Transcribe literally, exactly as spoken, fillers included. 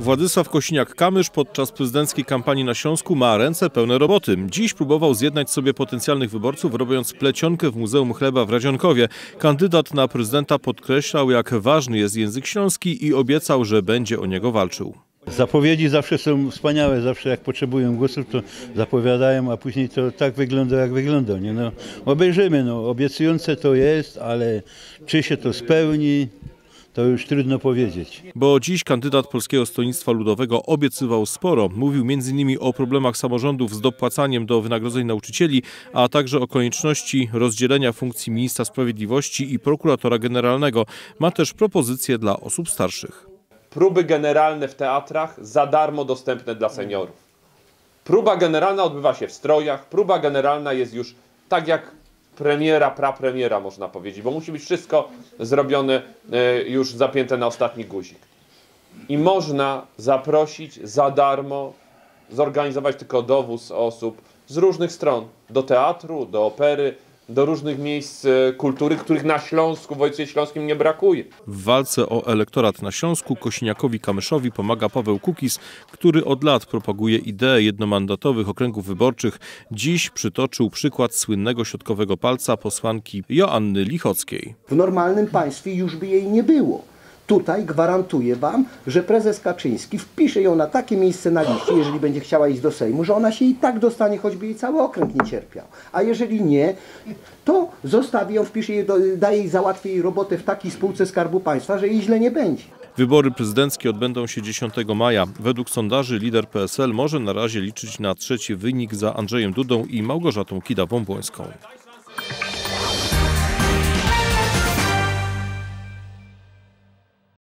Władysław Kosiniak-Kamysz podczas prezydenckiej kampanii na Śląsku ma ręce pełne roboty. Dziś próbował zjednać sobie potencjalnych wyborców, robiąc plecionkę w Muzeum Chleba w Radzionkowie. Kandydat na prezydenta podkreślał, jak ważny jest język śląski i obiecał, że będzie o niego walczył. Zapowiedzi zawsze są wspaniałe, zawsze jak potrzebują głosów, to zapowiadają, a później to tak wygląda, jak wygląda. Nie? No, obejrzymy, no, obiecujące to jest, ale czy się to spełni, to już trudno powiedzieć. Bo dziś kandydat Polskiego Stronnictwa Ludowego obiecywał sporo. Mówił między innymi o problemach samorządów z dopłacaniem do wynagrodzeń nauczycieli, a także o konieczności rozdzielenia funkcji ministra sprawiedliwości i prokuratora generalnego. Ma też propozycje dla osób starszych. Próby generalne w teatrach za darmo dostępne dla seniorów. Próba generalna odbywa się w strojach, próba generalna jest już tak jak premiera, prapremiera można powiedzieć, bo musi być wszystko zrobione już zapięte na ostatni guzik. I można zaprosić za darmo, zorganizować tylko dowóz osób z różnych stron, do teatru, do opery, do różnych miejsc kultury, których na Śląsku, w województwie śląskim nie brakuje. W walce o elektorat na Śląsku Kosiniakowi-Kamyszowi pomaga Paweł Kukiz, który od lat propaguje ideę jednomandatowych okręgów wyborczych. Dziś przytoczył przykład słynnego środkowego palca posłanki Joanny Lichockiej. W normalnym państwie już by jej nie było. Tutaj gwarantuję wam, że prezes Kaczyński wpisze ją na takie miejsce na liście, jeżeli będzie chciała iść do Sejmu, że ona się i tak dostanie, choćby jej cały okręg nie cierpiał. A jeżeli nie, to zostawi ją, wpisze jej, daje jej, załatwi jej robotę w takiej spółce Skarbu Państwa, że jej źle nie będzie. Wybory prezydenckie odbędą się dziesiątego maja. Według sondaży lider P S L może na razie liczyć na trzeci wynik za Andrzejem Dudą i Małgorzatą Kidawą-Błońską.